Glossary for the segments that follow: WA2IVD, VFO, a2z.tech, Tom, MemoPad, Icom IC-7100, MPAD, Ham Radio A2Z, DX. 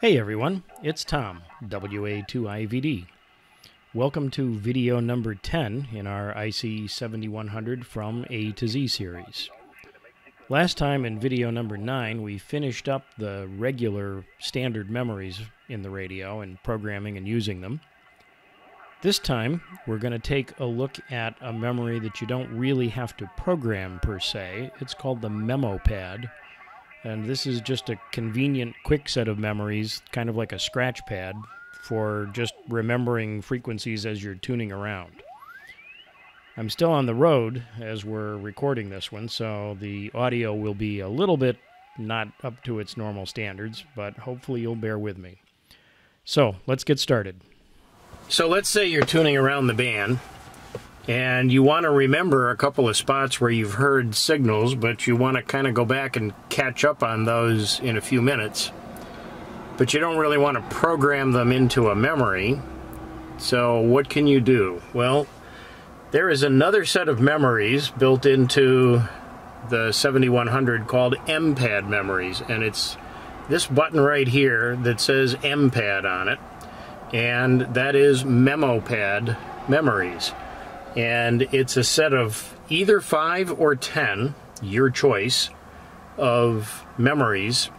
Hey everyone, it's Tom, WA2IVD. Welcome to video number 10 in our IC-7100 from A to Z series. Last time in video number 9 we finished up the regular standard memories in the radio and programming and using them. This time we're going to take a look at a memory that you don't really have to program per se. It's called the MemoPad. And this is just a convenient, quick set of memories, kind of like a scratch pad, for just remembering frequencies as you're tuning around. I'm still on the road as we're recording this one, so the audio will be a little bit not up to its normal standards, but hopefully you'll bear with me. So, let's get started. So let's say you're tuning around the band, and you want to remember a couple of spots where you've heard signals, but you want to kind of go back and catch up on those in a few minutes. But you don't really want to program them into a memory. So what can you do? Well, there is another set of memories built into the 7100 called MPAD memories, and it's this button right here that says MPAD on it, and that is MemoPad memories. And it's a set of either 5 or 10, your choice, of memories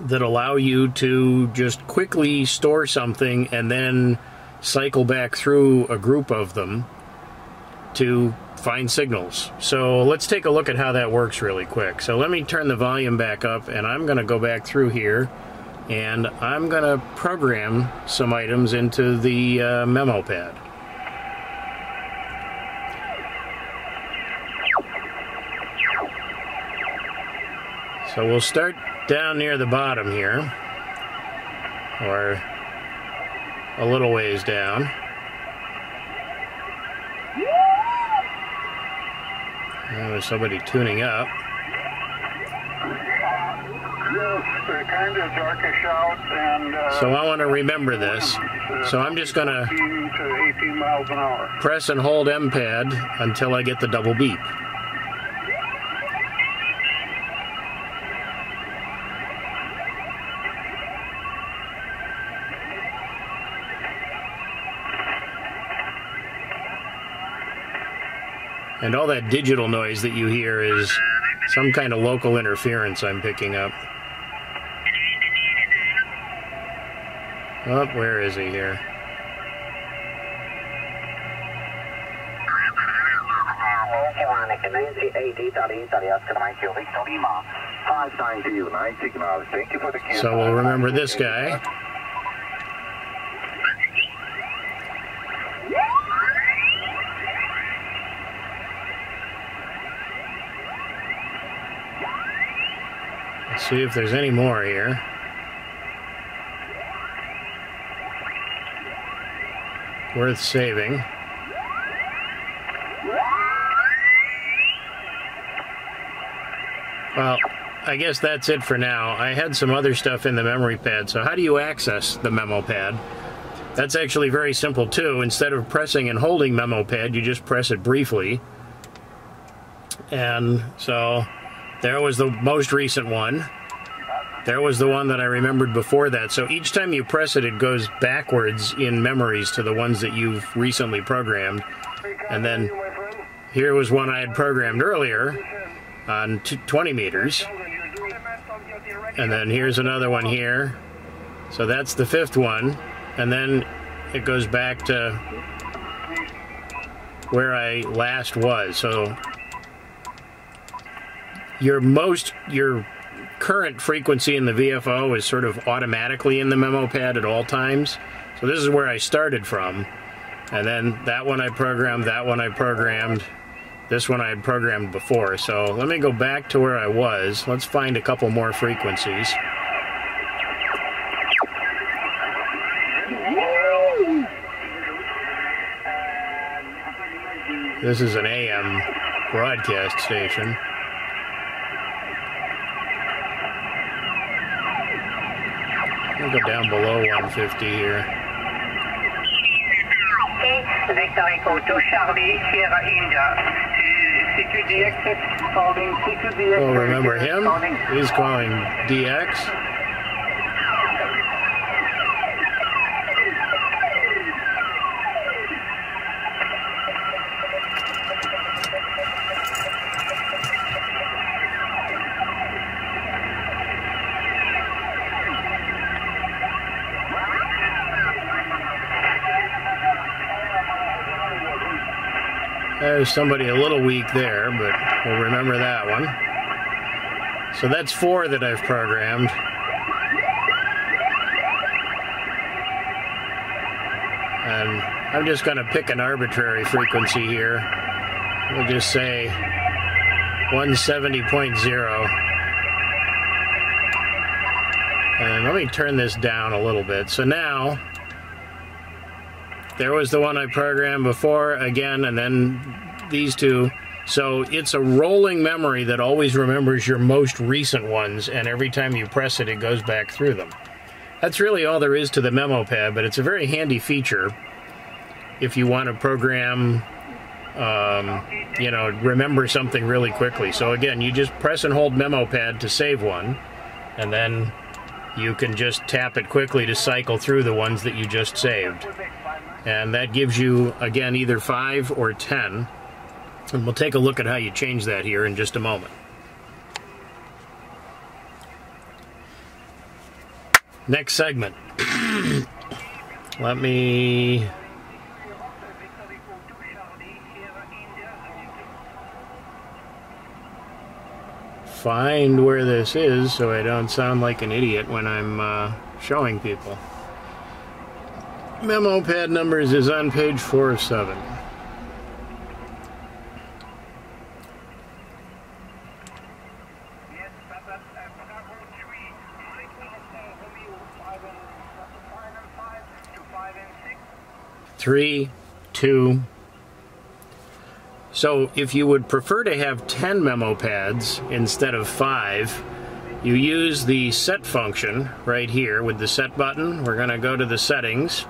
that allow you to just quickly store something and then cycle back through a group of them to find signals. So let's take a look at how that works really quick. So let me turn the volume back up, and I'm going to go back through here, and I'm going to program some items into the MemoPad. So we'll start down near the bottom here, or a little ways down. Oh, there's somebody tuning up. So I want to remember this. So I'm just going to press and hold MPAD until I get the double beep. And all that digital noise that you hear is some kind of local interference I'm picking up. Oh, where is he here? So we'll remember this guy. See if there's any more here. Worth saving. Well, I guess that's it for now. I had some other stuff in the memory pad. So how do you access the MemoPad? That's actually very simple too. Instead of pressing and holding MemoPad, you just press it briefly. And so there was the most recent one. There was the one that I remembered before that. So each time you press it, it goes backwards in memories to the ones that you've recently programmed. And then here was one I had programmed earlier on 20 meters. And then here's another one here. So that's the fifth one. And then it goes back to where I last was. So your current frequency in the VFO is sort of automatically in the MemoPad at all times. So this is where I started from, and then that one I programmed, this one I had programmed before. So let me go back to where I was. Let's find a couple more frequencies. This is an AM broadcast station. I'll go down below 150 here. Oh, remember him? He's calling DX. There's somebody a little weak there, but we'll remember that one. So that's 4 that I've programmed. And I'm just going to pick an arbitrary frequency here. We'll just say 170.0. And let me turn this down a little bit. So now, there was the one I programmed before, again, and then these two. So it's a rolling memory that always remembers your most recent ones, and every time you press it, it goes back through them. That's really all there is to the MemoPad, but it's a very handy feature if you want to program, you know, remember something really quickly. So again, you just press and hold MemoPad to save one, and then you can just tap it quickly to cycle through the ones that you just saved. And that gives you, again, either 5 or 10. And we'll take a look at how you change that here in just a moment. Next segment. Let me... find where this is so I don't sound like an idiot when I'm showing people. MemoPad numbers is on page 4 of 7. Three, two. So if you would prefer to have 10 MemoPads instead of 5, you use the set function right here with the set button. We're going to go to the settings,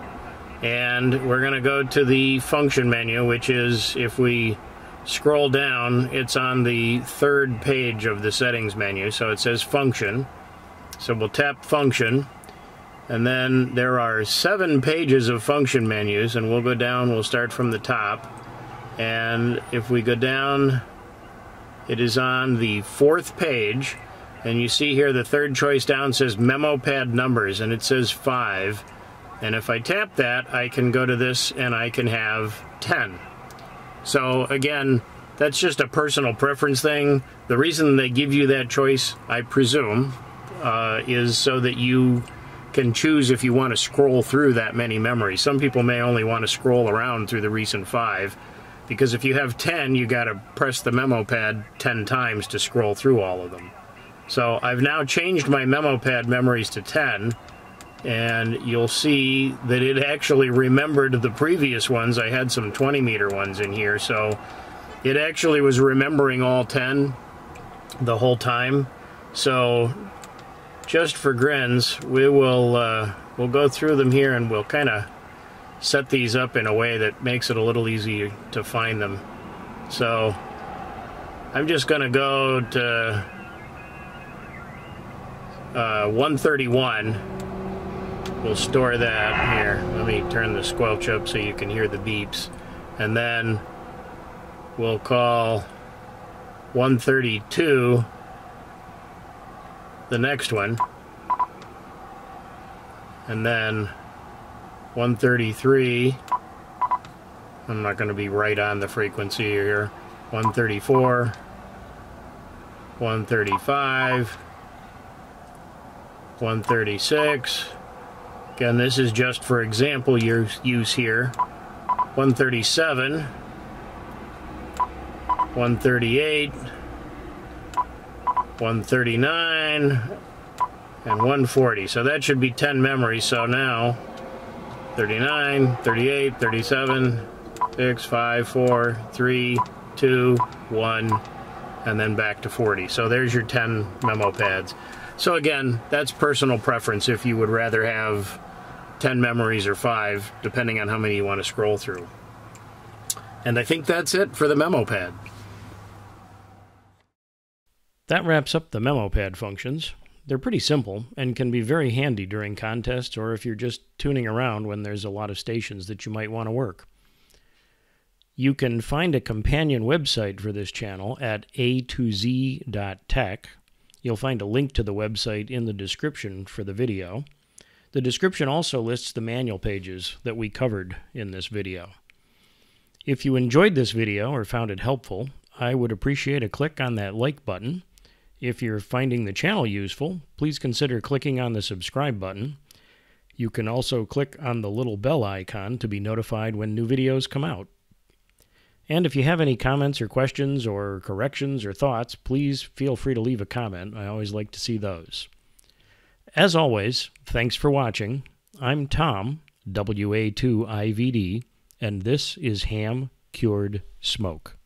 and we're going to go to the function menu, which is, if we scroll down, it's on the 3rd page of the settings menu. So it says function. So we'll tap function. And then there are 7 pages of function menus, and we'll go down, we'll start from the top. And if we go down, it is on the 4th page, and you see here the 3rd choice down says MemoPad numbers, and it says 5. And if I tap that, I can go to this and I can have 10. So again, that's just a personal preference thing. The reason they give you that choice, I presume, is so that you can choose if you want to scroll through that many memories. Some people may only want to scroll around through the recent 5, because if you have 10, you got to press the MemoPad 10 times to scroll through all of them. So I've now changed my MemoPad memories to 10, and you'll see that it actually remembered the previous ones. I had some 20-meter ones in here, so it actually was remembering all 10 the whole time. So just for grins, we will we'll go through them here, and we'll kind of set these up in a way that makes it a little easier to find them. So I'm just going to go to 131. We'll store that here. Let me turn the squelch up so you can hear the beeps, and then we'll call 132. The next one, and then 133. I'm not going to be right on the frequency here. 134, 135, 136. Again, this is just for example use here. 137, 138. 139 and 140. So that should be 10 memories. So now 39, 38, 37, 6, 5, 4, 3, 2, 1, and then back to 40. So there's your 10 MemoPads. So again, that's personal preference if you would rather have 10 memories or 5, depending on how many you want to scroll through. And I think that's it for the MemoPad. That wraps up the MemoPad functions. They're pretty simple and can be very handy during contests or if you're just tuning around when there's a lot of stations that you might want to work. You can find a companion website for this channel at a2z.tech. You'll find a link to the website in the description for the video. The description also lists the manual pages that we covered in this video. If you enjoyed this video or found it helpful, I would appreciate a click on that like button. If you're finding the channel useful, please consider clicking on the subscribe button. You can also click on the little bell icon to be notified when new videos come out. And if you have any comments or questions or corrections or thoughts, please feel free to leave a comment. I always like to see those. As always, thanks for watching. I'm Tom, WA2IVD, and this is Ham Cured Smoke.